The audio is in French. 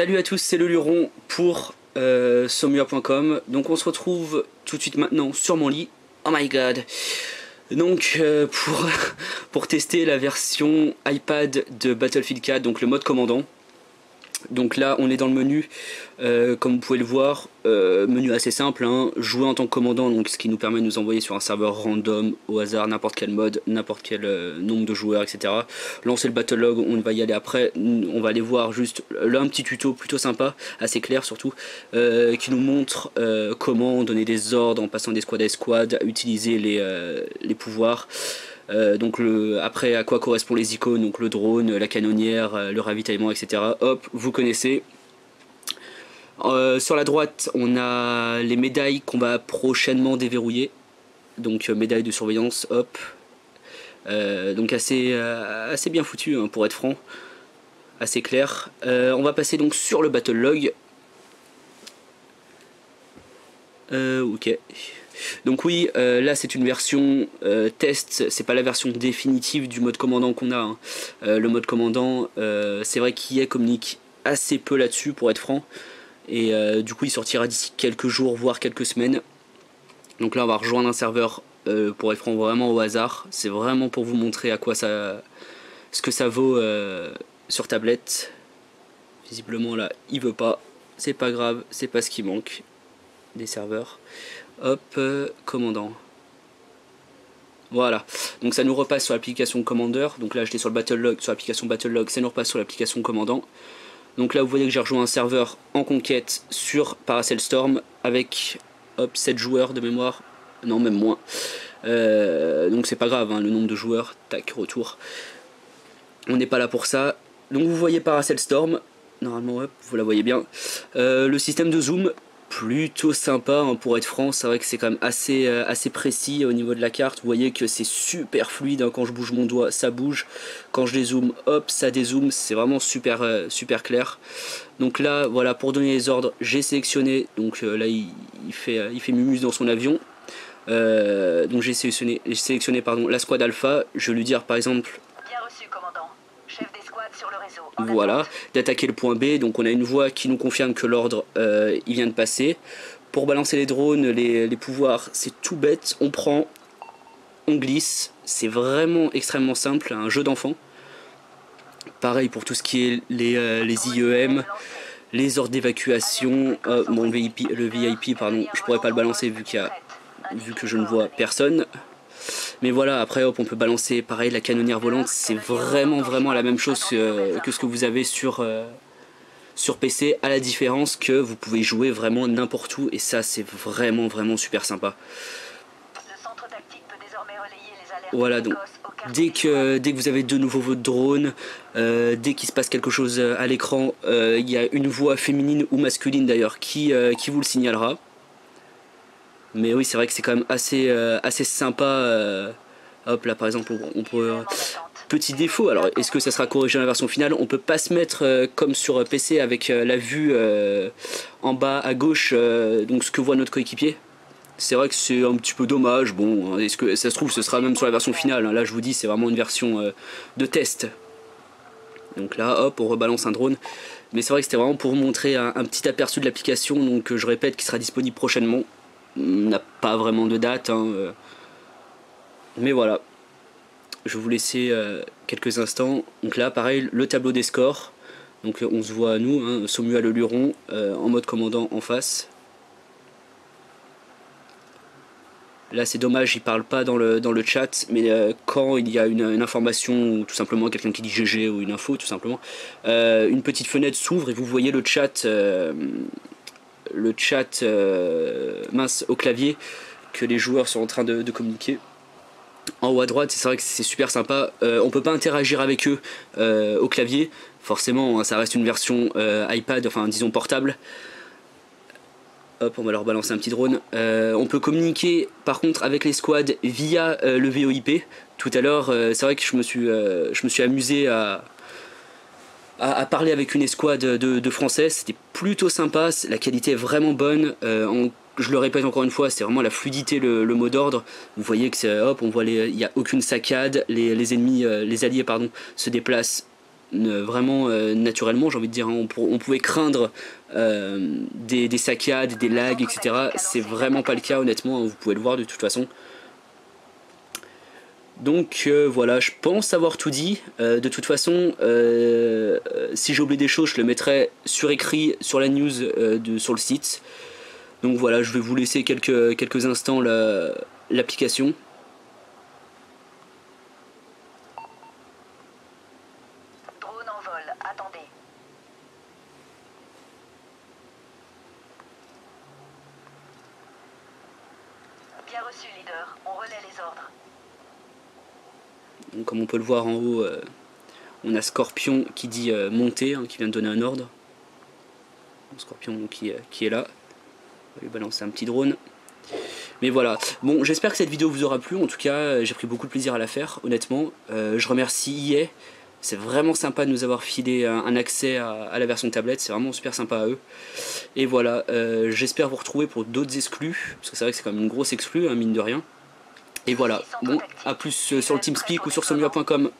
Salut à tous, c'est le Luron pour Somua.com. Donc on se retrouve tout de suite maintenant sur mon lit. Oh my god. Donc pour tester la version iPad de Battlefield 4, donc le mode commandant. Donc là on est dans le menu, comme vous pouvez le voir, menu assez simple, hein, jouer en tant que commandant, donc ce qui nous permet de nous envoyer sur un serveur random, au hasard, n'importe quel mode, n'importe quel nombre de joueurs, etc. Lancer le battle log, on va y aller après, on va aller voir juste là un petit tuto plutôt sympa, assez clair surtout, qui nous montre comment donner des ordres en passant des squads à escouades, utiliser les pouvoirs. Donc après à quoi correspondent les icônes, donc le drone, la canonnière, le ravitaillement, etc. Hop, vous connaissez. Sur la droite on a les médailles qu'on va prochainement déverrouiller, donc médaille de surveillance, hop. Donc assez bien foutu, hein, pour être franc, assez clair. On va passer donc sur le battle log. Ok. Donc oui, là c'est une version test, c'est pas la version définitive du mode commandant qu'on a, hein. Le mode commandant, c'est vrai qu'EA communique assez peu là-dessus pour être franc. Et du coup il sortira d'ici quelques jours, voire quelques semaines. Donc là on va rejoindre un serveur, pour être franc, vraiment au hasard. C'est vraiment pour vous montrer à quoi ça, ce que ça vaut sur tablette. Visiblement là il veut pas, c'est pas grave, c'est pas ce qui manque des serveurs. Hop, commandant. Voilà, donc ça nous repasse sur l'application commandeur. Donc là j'étais sur le battle log, sur l'application battle log, ça nous repasse sur l'application commandant. Donc là vous voyez que j'ai rejoint un serveur en conquête sur Paracel Storm avec hop, 7 joueurs de mémoire, non même moins. Donc c'est pas grave, hein, le nombre de joueurs, tac, retour. On n'est pas là pour ça. Donc vous voyez Paracel Storm, normalement hop, vous la voyez bien. Le système de zoom, plutôt sympa, hein, pour être franc, c'est vrai que c'est quand même assez précis au niveau de la carte. Vous voyez que c'est super fluide, hein, quand je bouge mon doigt ça bouge, quand je dézoome hop ça dézoome, c'est vraiment super clair. Donc là voilà, pour donner les ordres j'ai sélectionné, donc là il fait mumus dans son avion, donc j'ai sélectionné pardon, la squad alpha. Je vais lui dire par exemple bien reçu commandant, chef des squads sur le réseau. Voilà, d'attaquer le point B, donc on a une voix qui nous confirme que l'ordre il vient de passer. Pour balancer les drones, les pouvoirs, c'est tout bête, on prend, on glisse, c'est vraiment extrêmement simple, un jeu d'enfant. Pareil pour tout ce qui est les IEM, les ordres d'évacuation, mon VIP, le VIP pardon, je pourrais pas le balancer vu que je ne vois personne. Mais voilà, après hop, on peut balancer pareil la canonnière volante, c'est vraiment la même chose que ce que vous avez sur PC, à la différence que vous pouvez jouer vraiment n'importe où, et ça c'est vraiment super sympa. Le centre tactique peut désormais relayer les alertes. Voilà, donc dès que vous avez de nouveau votre drone, dès qu'il se passe quelque chose à l'écran, il y a une voix féminine ou masculine d'ailleurs qui vous le signalera. Mais oui, c'est vrai que c'est quand même assez sympa. Hop, là par exemple, on peut... Petit défaut, alors est-ce que ça sera corrigé dans la version finale? On peut pas se mettre comme sur PC avec la vue en bas à gauche, donc ce que voit notre coéquipier. C'est vrai que c'est un petit peu dommage. Bon, est-ce que ça se trouve, ce sera même sur la version finale, hein. Là, je vous dis, c'est vraiment une version de test. Donc là, hop, on rebalance un drone. Mais c'est vrai que c'était vraiment pour vous montrer un petit aperçu de l'application, donc je répète, qui sera disponible prochainement. On n'a pas vraiment de date, hein. Mais voilà, je vais vous laisser quelques instants. Donc là pareil, le tableau des scores, donc on se voit à nous, hein, Somua le Luron, en mode commandant en face. Là c'est dommage, il parle pas dans le chat, mais quand il y a une information, ou tout simplement quelqu'un qui dit GG ou une info tout simplement, une petite fenêtre s'ouvre et vous voyez le chat, mince, au clavier, que les joueurs sont en train de communiquer. En haut à droite, c'est vrai que c'est super sympa, on peut pas interagir avec eux au clavier, forcément, hein, ça reste une version iPad, enfin disons portable. Hop, on va leur balancer un petit drone. On peut communiquer par contre avec les squads via le VoIP. Tout à l'heure, c'est vrai que je me suis amusé à parler avec une escouade de français, c'était plutôt sympa, la qualité est vraiment bonne, je le répète encore une fois, c'est vraiment la fluidité le mot d'ordre. Vous voyez que c'est hop, on voit, il n'y a aucune saccade, les ennemis, les alliés pardon, se déplacent vraiment naturellement, j'ai envie de dire, hein, on pouvait craindre des saccades, des lags, etc. C'est vraiment pas le cas honnêtement, hein, vous pouvez le voir de toute façon. Donc voilà, je pense avoir tout dit. De toute façon, si j'ai oublié des choses, je le mettrai sur écrit sur la news sur le site. Donc voilà, je vais vous laisser quelques instants l'application. Drone en vol, attendez. Bien reçu, leader. On relaie les ordres. Donc, comme on peut le voir en haut, on a Scorpion qui dit monter, hein, qui vient de donner un ordre. Scorpion qui est là. On va lui balancer un petit drone. Mais voilà. Bon, j'espère que cette vidéo vous aura plu. En tout cas, j'ai pris beaucoup de plaisir à la faire, honnêtement. Je remercie EA. C'est vraiment sympa de nous avoir filé un accès à la version tablette. C'est vraiment super sympa à eux. Et voilà. J'espère vous retrouver pour d'autres exclus. Parce que c'est vrai que c'est quand même une grosse exclue, hein, mine de rien. Et voilà, bon, à plus sur le TeamSpeak ou sur Somua.com.